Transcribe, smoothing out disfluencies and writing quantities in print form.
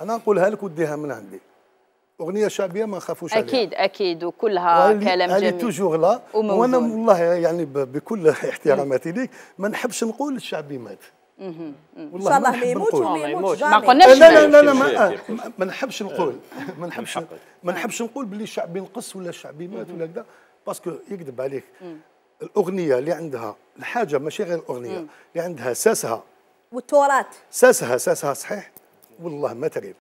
انا نقولها لك وديها من عندي، اغنيه شعبيه ما نخافوش عليها. اكيد اكيد، وكلها كلام جميل توجور لا. وانا والله يعني بكل احتراماتي ليك ما نحبش نقول الشعبي مات. والله ما يموت وما يموتش، ما قلناش لا لا لا ما نحبش نقول، ما نحبش نقول باللي الشعبي نقص ولا الشعبي مات ولا كذا، باسكو يكذب عليك. الاغنيه اللي عندها الحاجه ماشي غير الاغنيه اللي عندها ساسها والتراث، ساسها صحيح والله ما تغيب.